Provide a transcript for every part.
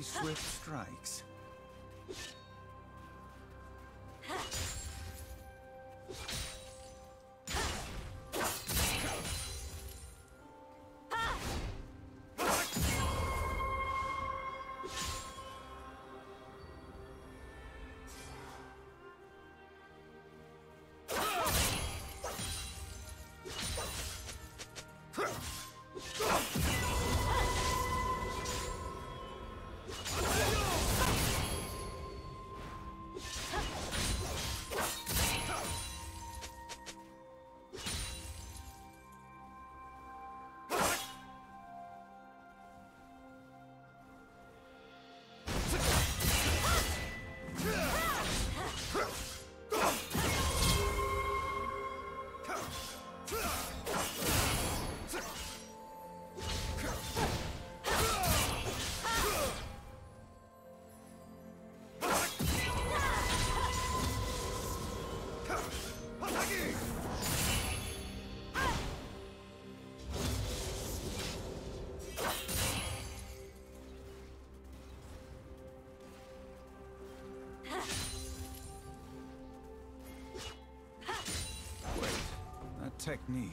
Three swift strikes. Technique.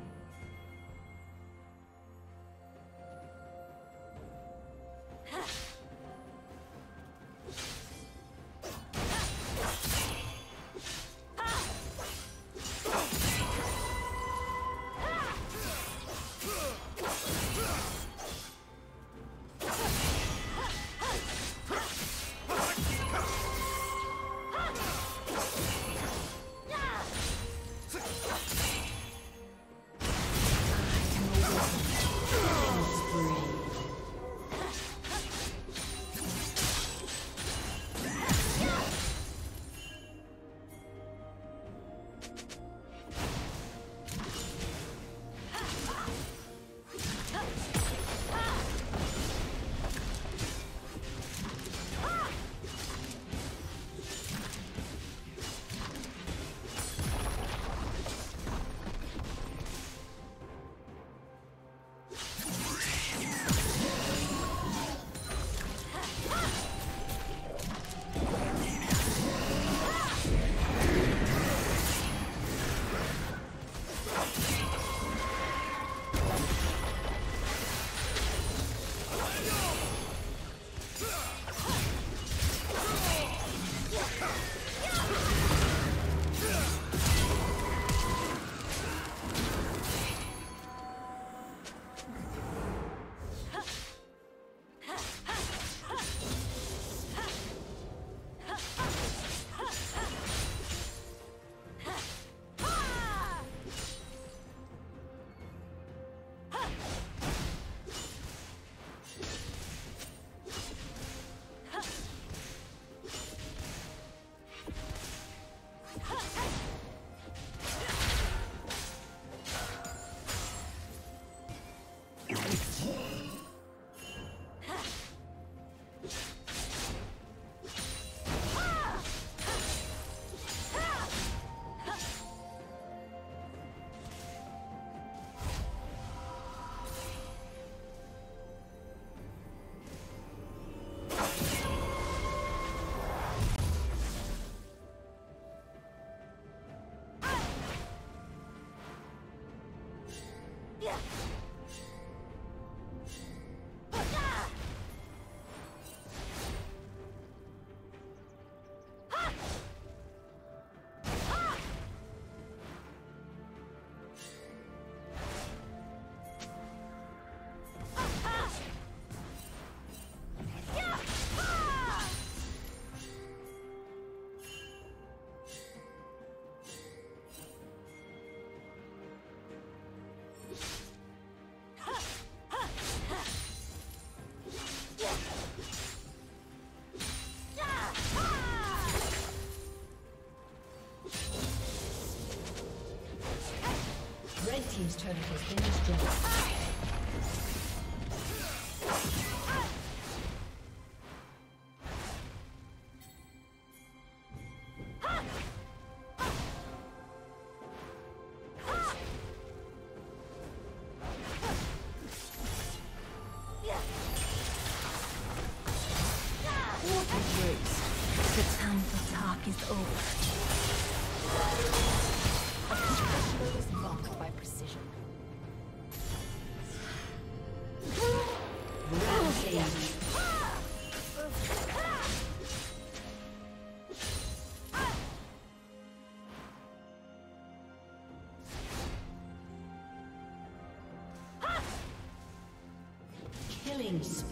Team's turret has been destroyed. Killing spree.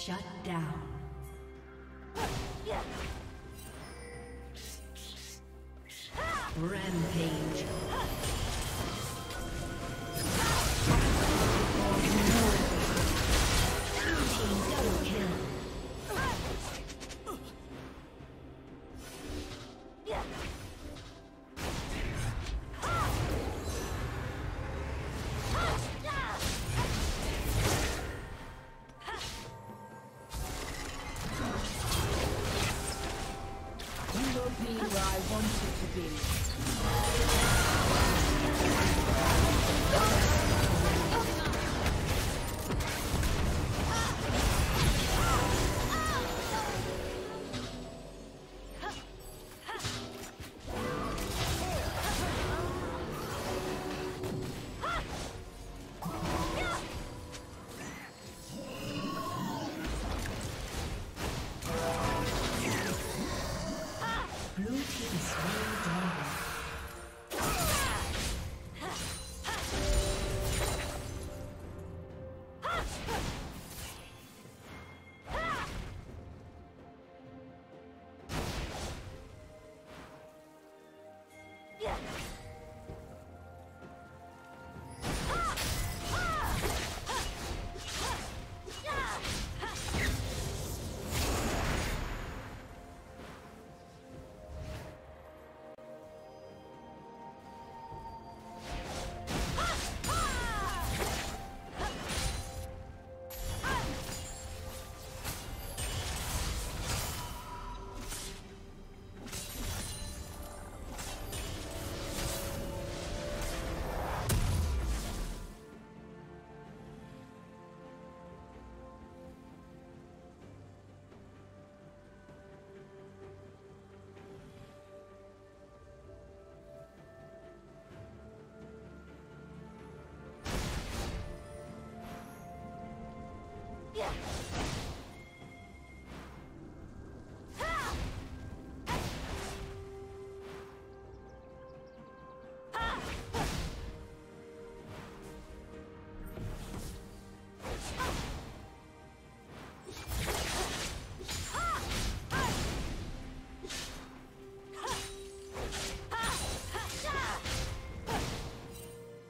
Shut down. Rampage.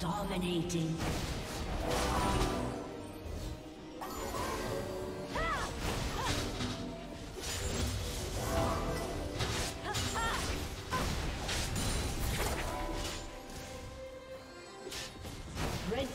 Dominating. Red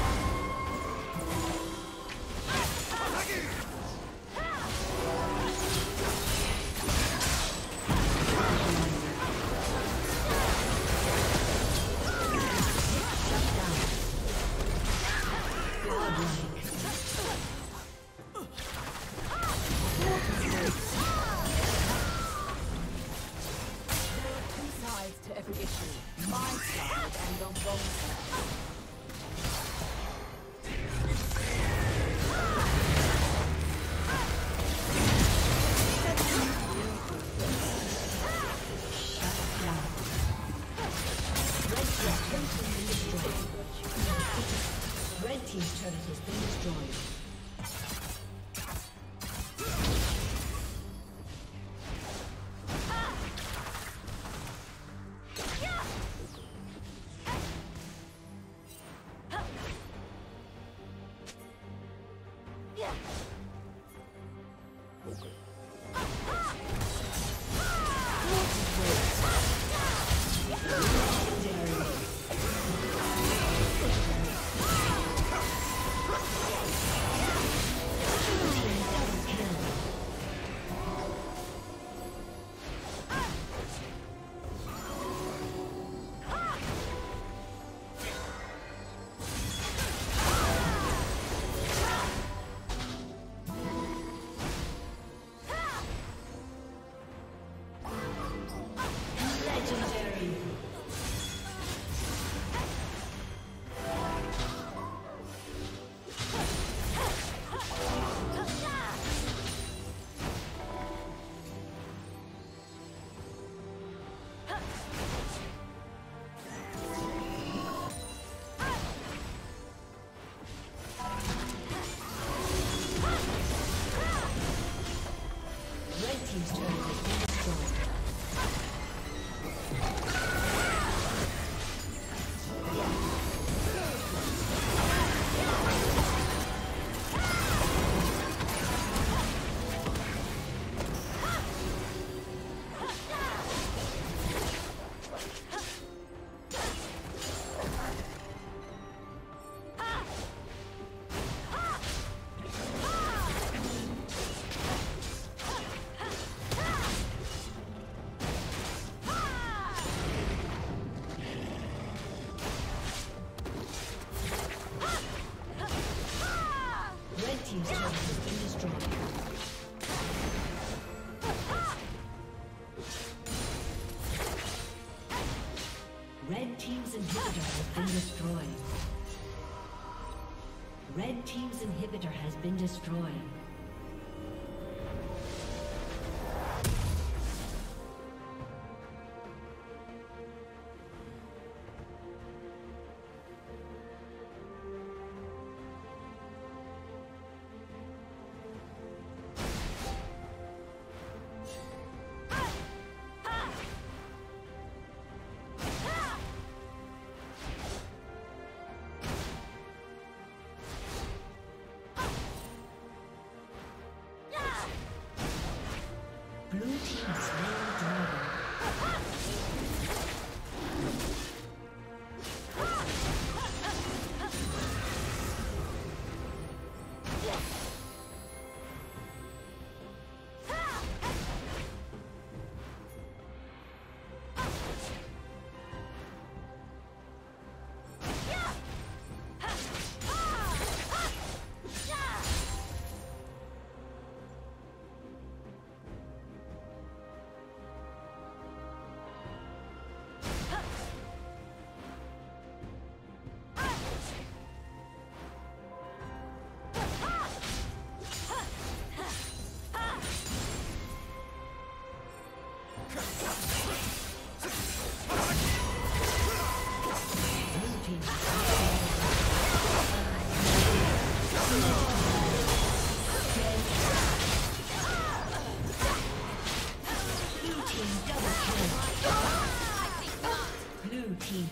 team's turret has been destroyed. Red team's inhibitor has been destroyed.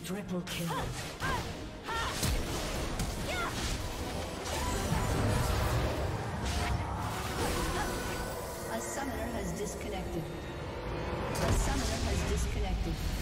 Triple kill. A summoner has disconnected.